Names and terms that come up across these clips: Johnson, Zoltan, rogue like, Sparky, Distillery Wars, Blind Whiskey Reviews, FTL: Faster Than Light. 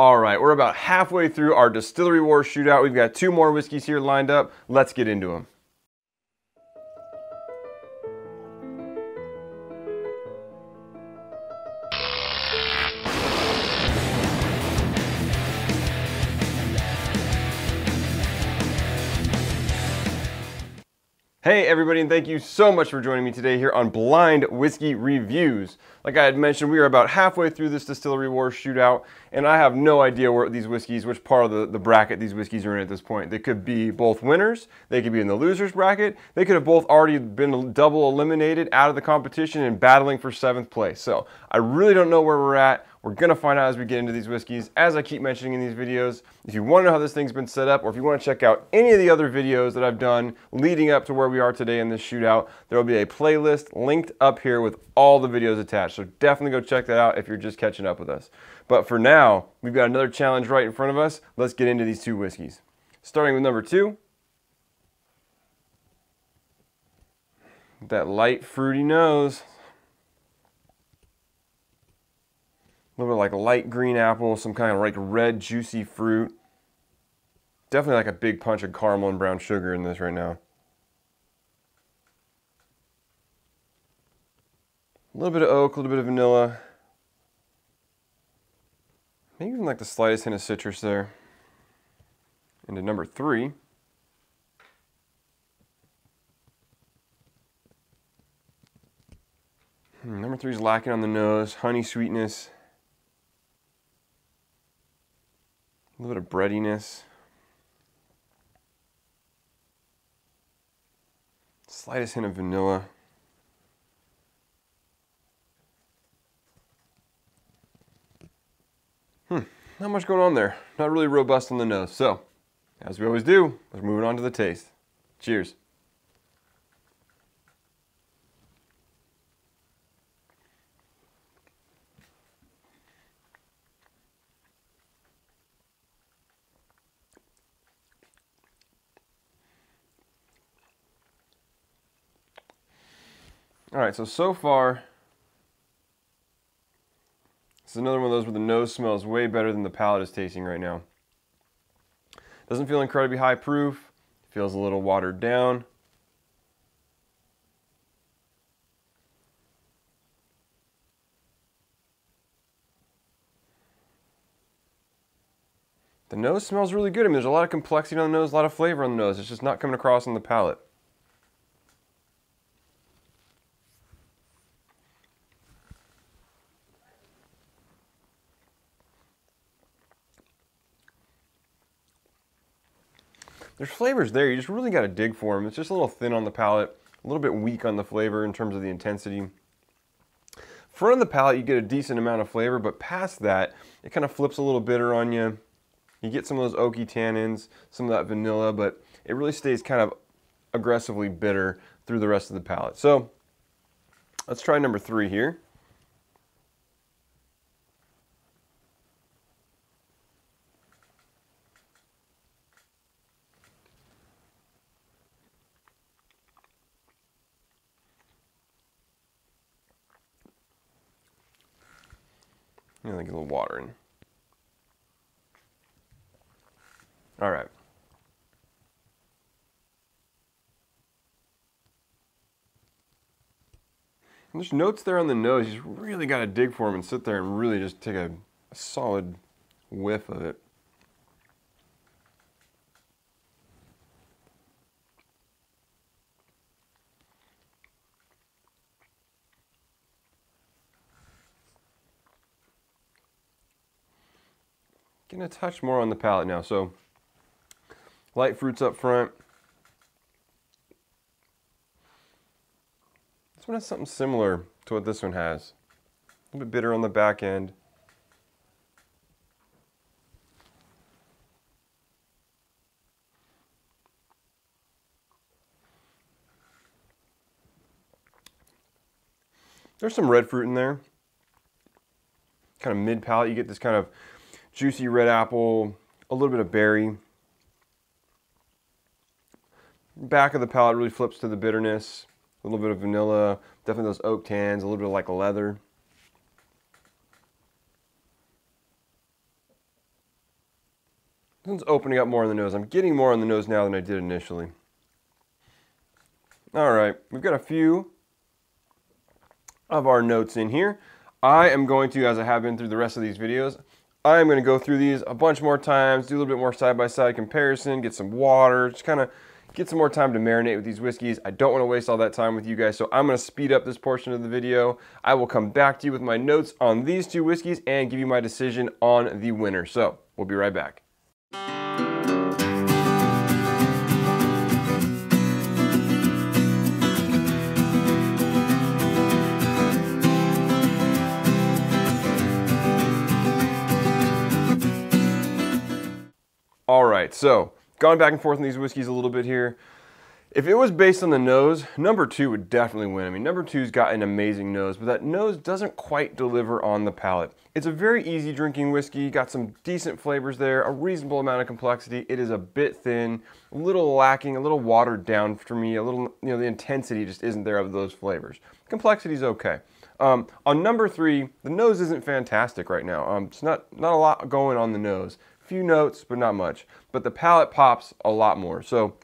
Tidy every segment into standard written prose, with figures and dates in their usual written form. All right, we're about halfway through our Distillery Wars shootout. We've got two more whiskeys here lined up. Let's get into them. Hey everybody, and thank you so much for joining me today here on Blind Whiskey Reviews. Like I had mentioned, we are about halfway through this Distillery Wars shootout, and I have no idea where these whiskeys, which part of the bracket these whiskeys are in at this point. They could be both winners, they could be in the losers bracket, they could have both already been double eliminated out of the competition and battling for 7th place. So I really don't know where we're at. We're gonna find out as we get into these whiskeys. As I keep mentioning in these videos, if you wanna know how this thing's been set up, or if you wanna check out any of the other videos that I've done leading up to where we are today in this shootout, there'll be a playlist linked up here with all the videos attached. So definitely go check that out if you're just catching up with us. But for now, we've got another challenge right in front of us. Let's get into these two whiskeys. Starting with number 2. That light fruity nose. A little bit like light green apple, some kind of like red juicy fruit. Definitely like a big punch of caramel and brown sugar in this right now. A little bit of oak, a little bit of vanilla. Maybe even like the slightest hint of citrus there. Into number 3. Number 3 is lacking on the nose, honey sweetness. A little bit of breadiness. Slightest hint of vanilla. Not much going on there. Not really robust on the nose. So, as we always do, we're moving on to the taste. Cheers. All right, so far, this is another one of those where the nose smells way better than the palate is tasting right now. Doesn't feel incredibly high proof. Feels a little watered down. The nose smells really good. I mean, there's a lot of complexity on the nose, a lot of flavor on the nose. It's just not coming across on the palate. There's flavors there, you just really gotta dig for them. It's just a little thin on the palate, a little bit weak on the flavor in terms of the intensity. Front of the palate, you get a decent amount of flavor, but past that, it kind of flips a little bitter on you. You get some of those oaky tannins, some of that vanilla, but it really stays kind of aggressively bitter through the rest of the palate. So, let's try number 3 here. I'm gonna get a little water in. All right. And there's notes there on the nose. You just really gotta dig for them and sit there and really just take a solid whiff of it. Getting a touch more on the palate now, so light fruits up front. This one has something similar to what this one has. A little bit bitter on the back end. There's some red fruit in there. Kind of mid-palate, you get this kind of juicy red apple, a little bit of berry. Back of the palate really flips to the bitterness, a little bit of vanilla, definitely those oak tans, a little bit like leather. This one's opening up more on the nose. I'm getting more on the nose now than I did initially. All right, we've got a few of our notes in here. I am going to, as I have been through the rest of these videos, I am going to go through these a bunch more times, do a little bit more side-by-side comparison, get some water, just kind of get some more time to marinate with these whiskeys. I don't want to waste all that time with you guys, so I'm going to speed up this portion of the video. I will come back to you with my notes on these two whiskeys and give you my decision on the winner. So we'll be right back. All right, so gone back and forth on these whiskeys a little bit here. If it was based on the nose, number two would definitely win. I mean, number two's got an amazing nose, but that nose doesn't quite deliver on the palate. It's a very easy drinking whiskey, got some decent flavors there, a reasonable amount of complexity. It is a bit thin, a little lacking, a little watered down for me, a little, you know, the intensity just isn't there of those flavors. Complexity's okay. On number three, the nose isn't fantastic right now. It's not a lot going on the nose. Few notes, but not much. But the palate pops a lot more. So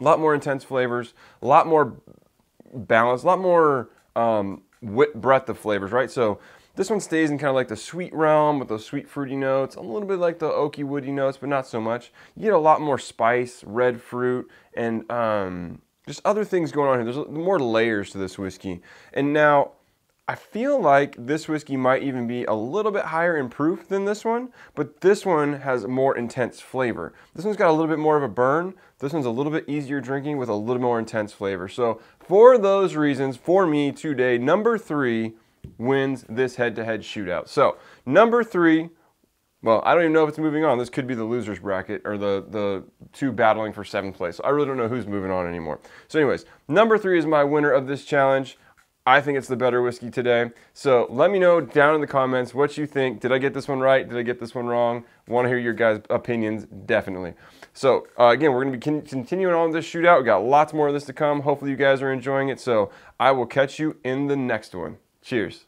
a lot more intense flavors, a lot more balance, a lot more breadth of flavors, right? So this one stays in kind of like the sweet realm with those sweet fruity notes, a little bit like the oaky woody notes, but not so much. You get a lot more spice, red fruit, and just other things going on here. There's more layers to this whiskey. And now, I feel like this whiskey might even be a little bit higher in proof than this one, but this one has more intense flavor. This one's got a little bit more of a burn. This one's a little bit easier drinking with a little more intense flavor. So for those reasons, for me today, number three wins this head-to-head shootout. So number three, well, I don't even know if it's moving on. This could be the loser's bracket or the two battling for seventh place. So I really don't know who's moving on anymore. So anyways, number three is my winner of this challenge. I think it's the better whiskey today. So let me know down in the comments what you think. Did I get this one right? Did I get this one wrong? Want to hear your guys' opinions, definitely. So again, we're going to be continuing on this shootout. We've got lots more of this to come. Hopefully you guys are enjoying it. So I will catch you in the next one. Cheers.